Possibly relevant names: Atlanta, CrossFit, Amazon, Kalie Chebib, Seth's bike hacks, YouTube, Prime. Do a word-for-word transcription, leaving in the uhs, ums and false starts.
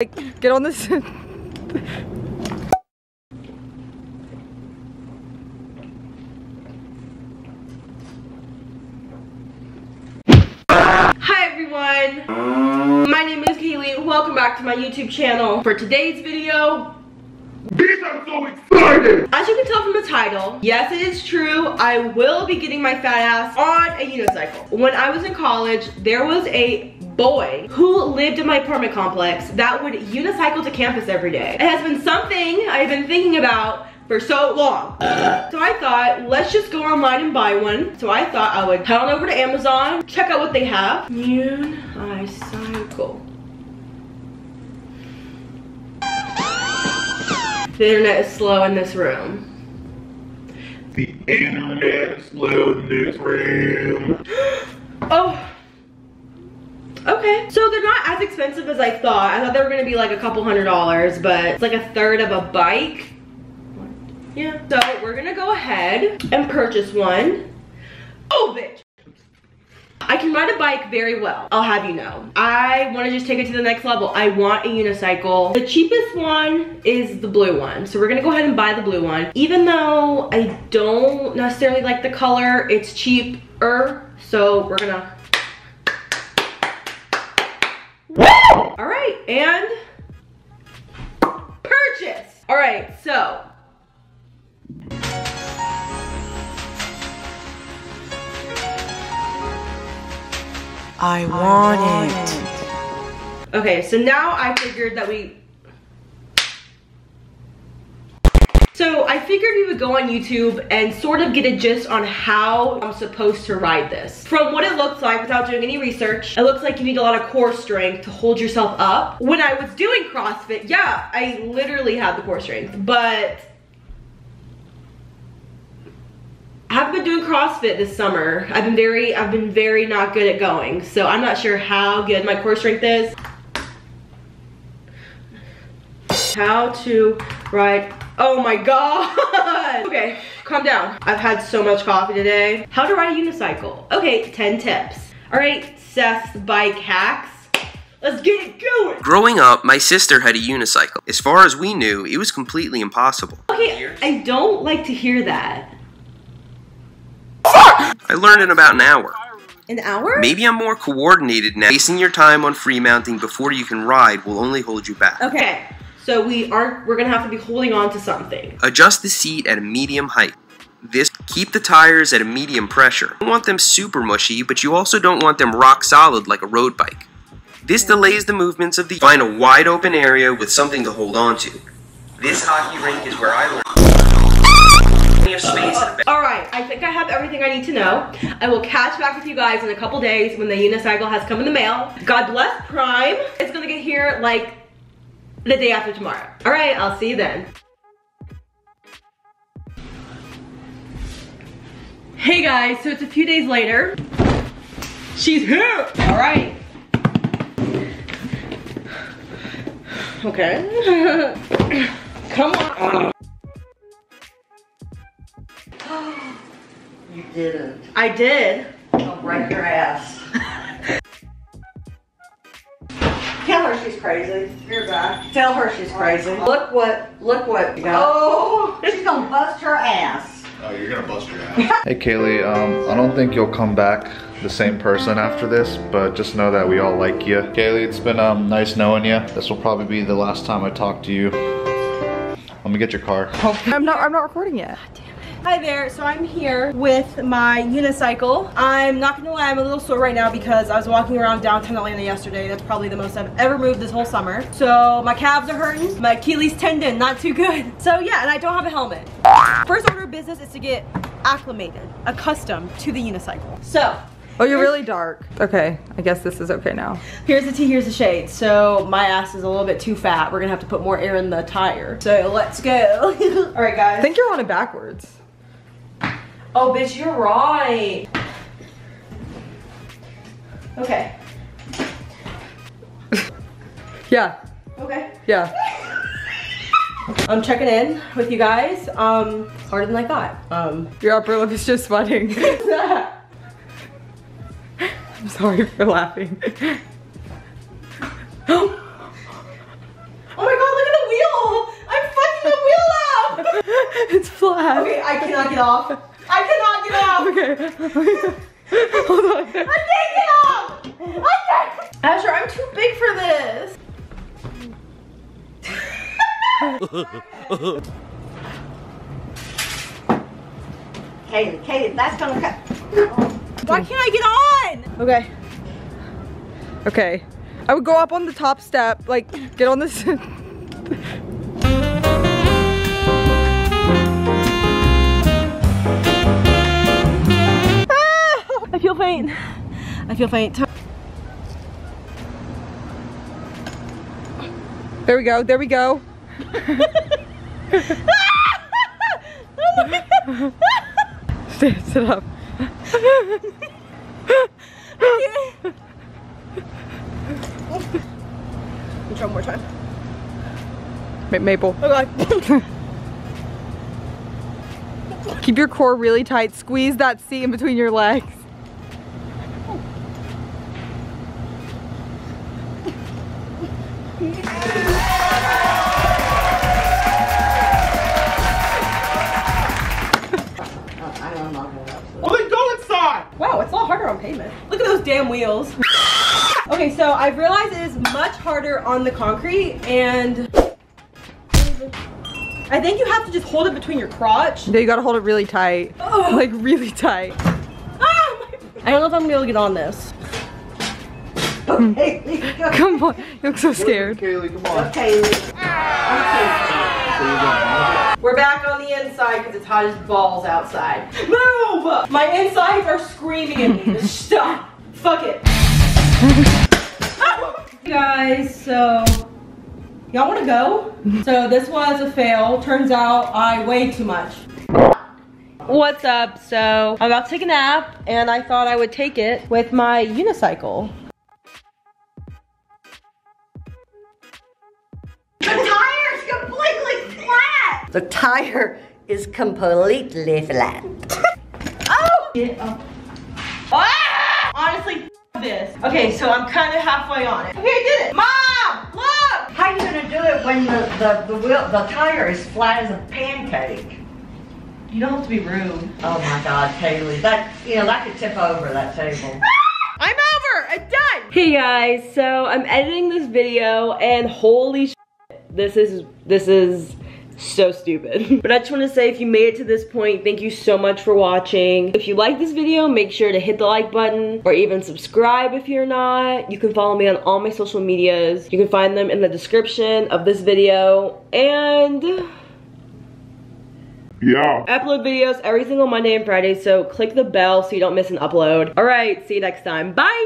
Like, get on this. My name is Kalie. Welcome back to my YouTube channel. For today's video, bitch, I'm so excited! As you can tell from the title, yes, it is true, I will be getting my fat ass on a unicycle. When I was in college, there was a boy who lived in my apartment complex that would unicycle to campus every day. It has been something I've been thinking about for so long. So I thought, let's just go online and buy one. So I thought I would head on over to Amazon, check out what they have. Unicycle. The internet is slow in this room. The internet is slow in this room. Oh. Okay, so they're not as expensive as I thought. I thought they were gonna be like a couple hundred dollars, but it's like a third of a bike. Yeah, so we're gonna go ahead and purchase one. Oh, bitch. I can ride a bike very well, I'll have you know. I wanna just take it to the next level. I want a unicycle. The cheapest one is the blue one. So we're gonna go ahead and buy the blue one. Even though I don't necessarily like the color, it's cheaper, so we're gonna. Woo! All right, and purchase. All right, so. I want, I want it. it. Okay, so now I figured that we... So I figured we would go on YouTube and sort of get a gist on how I'm supposed to ride this. From what it looks like without doing any research, it looks like you need a lot of core strength to hold yourself up. When I was doing CrossFit, yeah, I literally had the core strength, but... I haven't been doing CrossFit this summer. I've been very, I've been very not good at going. So I'm not sure how good my core strength is. How to ride, oh my God. Okay, calm down. I've had so much coffee today. How to ride a unicycle. Okay, ten tips. All right, Seth's bike hacks. Let's get it going! Growing up, my sister had a unicycle. As far as we knew, it was completely impossible. Okay, I don't like to hear that. I learned in about an hour. An hour? Maybe I'm more coordinated now. Wasting your time on free mounting before you can ride will only hold you back. Okay, so we aren't, we're gonna have to be holding on to something. Adjust the seat at a medium height. This, keep the tires at a medium pressure. You don't want them super mushy, but you also don't want them rock solid like a road bike. This delays the movements of the, find a wide open area with something to hold on to. This hockey rink is where I learned. Space. All right, I think I have everything I need to know. I will catch back with you guys in a couple days when the unicycle has come in the mail. God bless Prime. It's gonna get here like the day after tomorrow. All right, I'll see you then. Hey guys, so it's a few days later. She's here. All right. Okay. Come on. You didn't. I did. I'll break your ass. Tell her she's crazy. You're back. Tell her she's crazy. Look what, look what. You got. Oh, she's gonna bust her ass. Oh, you're gonna bust your ass. Hey, Kalie, um, I don't think you'll come back the same person after this, but just know that we all like you. Kalie, it's been um, nice knowing you. This will probably be the last time I talk to you. Let me get your car. I'm not, I'm not recording yet. Hi there, so I'm here with my unicycle. I'm not gonna lie, I'm a little sore right now because I was walking around downtown Atlanta yesterday. That's probably the most I've ever moved this whole summer. So my calves are hurting, my Achilles tendon, not too good. So yeah, and I don't have a helmet. First order of business is to get acclimated, accustomed to the unicycle. So. Oh, you're really dark. Okay, I guess this is okay now. Here's the tea, here's the shade. So my ass is a little bit too fat. We're gonna have to put more air in the tire. So let's go. All right, guys. I think you're on it backwards. Oh, bitch, you're right. Okay. Yeah. Okay. Yeah. I'm checking in with you guys. Um, harder than I thought. Um, your upper lip is just sweating. I'm sorry for laughing. It's flat. Okay, I cannot get off. I cannot get off. Okay. Hold on. I can't get off. I can't. Asher, I'm too big for this. Kalie, Kalie, that's gonna cut. Why can't I get on? Okay. Okay. I would go up on the top step, like get on this. I feel faint. I feel faint. There we go, there we go. Oh my God. Sit, sit up. Let me try one more time. Ma Maple. Oh God. Keep your core really tight. Squeeze that seat in between your legs. Look at those damn wheels. Okay, so I've realized it is much harder on the concrete, and I think you have to just hold it between your crotch. Yeah, you gotta hold it really tight. Oh. Like really tight. Ah, I don't know if I'm gonna be able to get on this. Okay. Come on, you look so scared. Kalie, come on. Okay. Ah. We're back on the inside because it's hot as balls outside. Move! My insides are screaming at me. Stop. Fuck it. Oh. Guys, so y'all want to go? So this was a fail. Turns out I weighed too much. What's up? So I'm about to take a nap, and I thought I would take it with my unicycle. The tire is completely flat. Oh! Get up. Ah! Honestly, this. Okay, so I'm kind of halfway on it. Okay, I did it. Mom, look! How are you gonna do it when the, the, the, wheel, the tire is flat as a pancake? You don't have to be rude. Oh my God, Kalie. That, you know, that could tip over that table. I'm over, I'm done! Hey guys, so I'm editing this video and holy shit, this is, this is, so stupid. But I just want to say, if you made it to this point, thank you so much for watching. If you like this video, make sure to hit the like button or even subscribe if you're not. You can follow me on all my social medias. You can find them in the description of this video. And yeah, I upload videos every single Monday and Friday, so click the bell so you don't miss an upload. All right, see you next time. Bye.